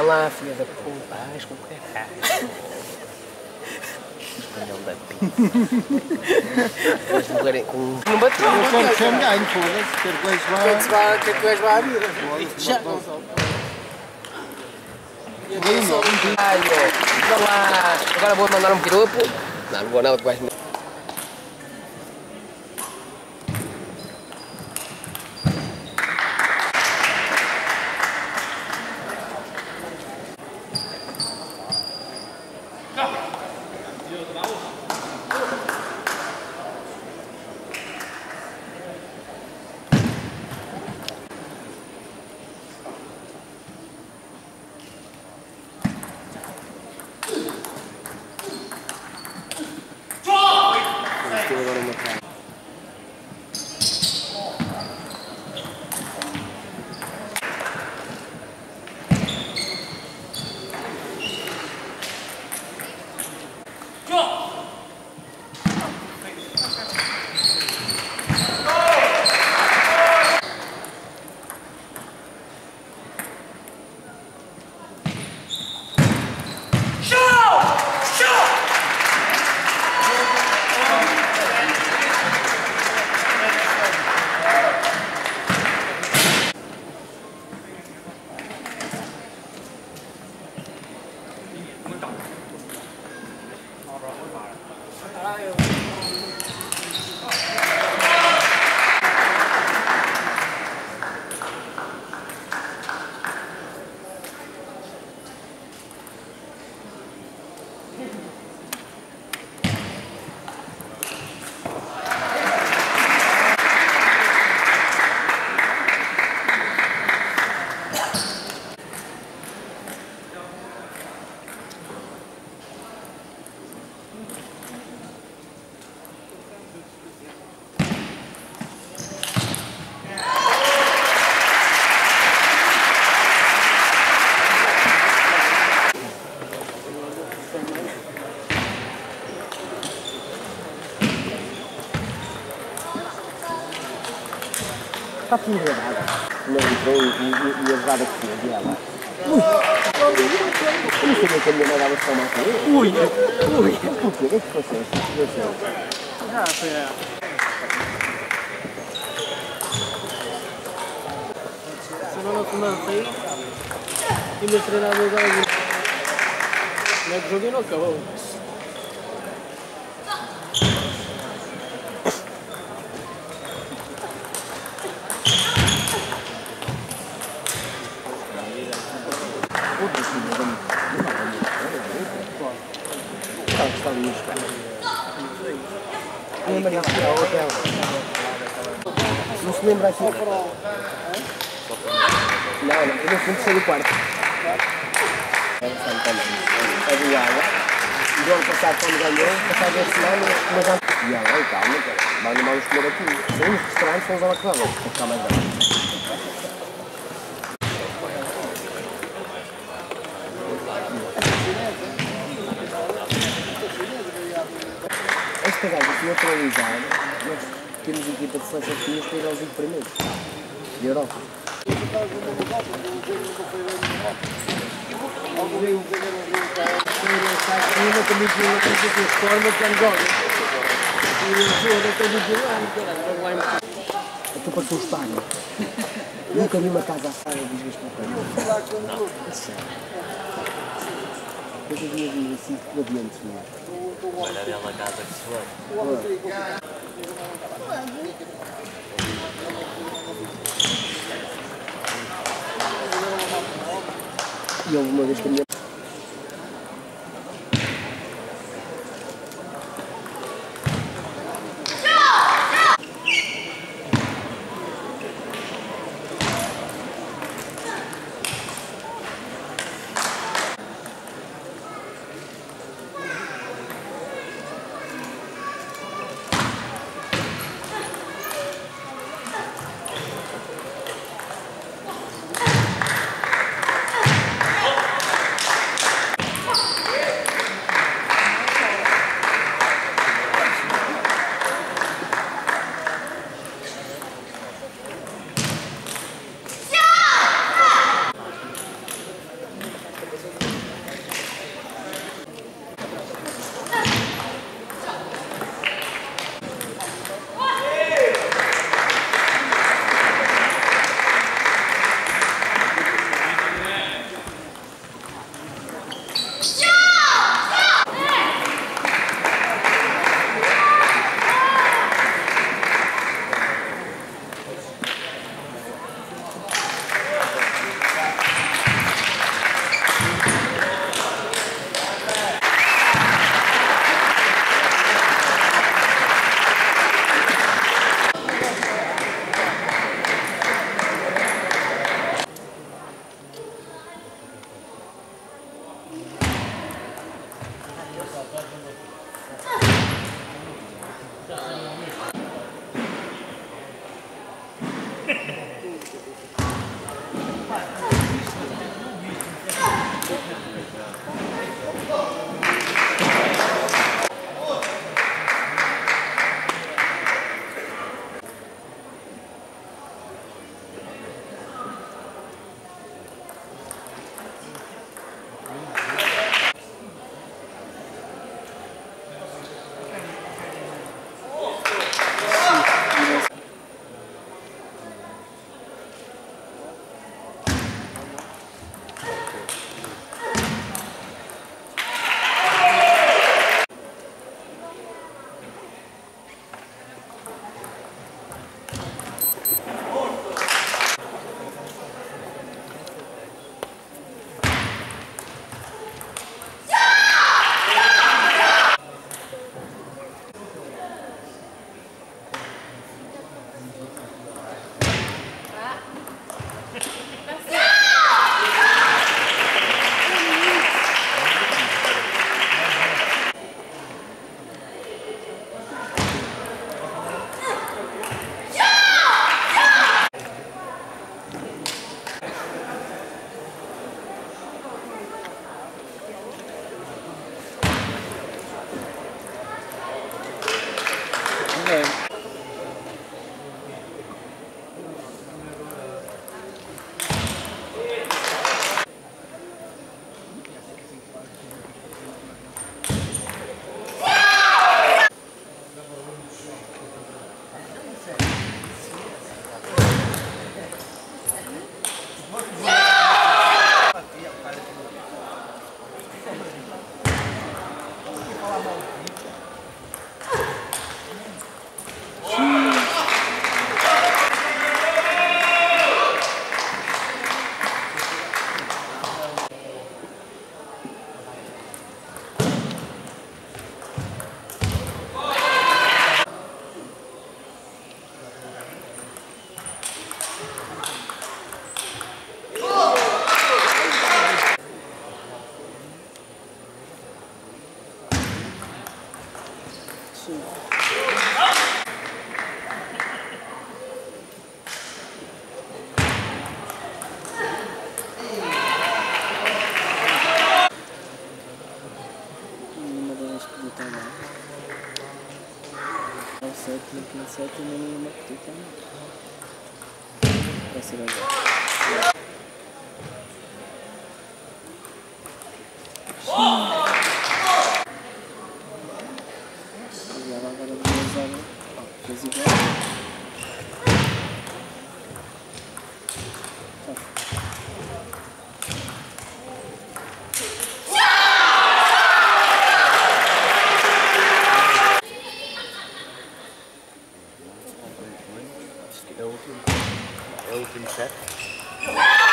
Olha lá, filha da puta, arrasca o caralho. Espanhol da pinta. Não bateu. Eu quero que eu me ganhe, foda-se. Quero que eu vá à vida. Já. Agora vou mandar um piropo. Não, não vou não, tu vais me... Está tudo errado. Não entrou e a jogada que tinha de ela. Eu não sabia que a minha mãe dava-se para matar. Ui! Ui! O que é que foi isso? Ah, foi ela. Se não comecei, e me treinar dois anos. Mas o jogo não acabou. Não se lembra aqui. Não, não, eu não fui descer do quarto. É do água. O ano passado quando ganhou, passado a semana, mas já... E aí, calma, cara. Vamos comer aqui. Sem os restaurantes, vamos lá que vamos. Vou ficar mais bem. Esta gaja que neutralizar, nós temos equipa de seleção que nos tem aos 8 primeiros de Europa. Eu estou para que eu espanho. Nunca vi uma casa assada, diz-lhes para eu já vi assim por adiante, não é? Olha a bela casa que se foi. E alguma vez que a minha... эти минимумы птицы. Спасибо. Я вам говорю, что é o último set.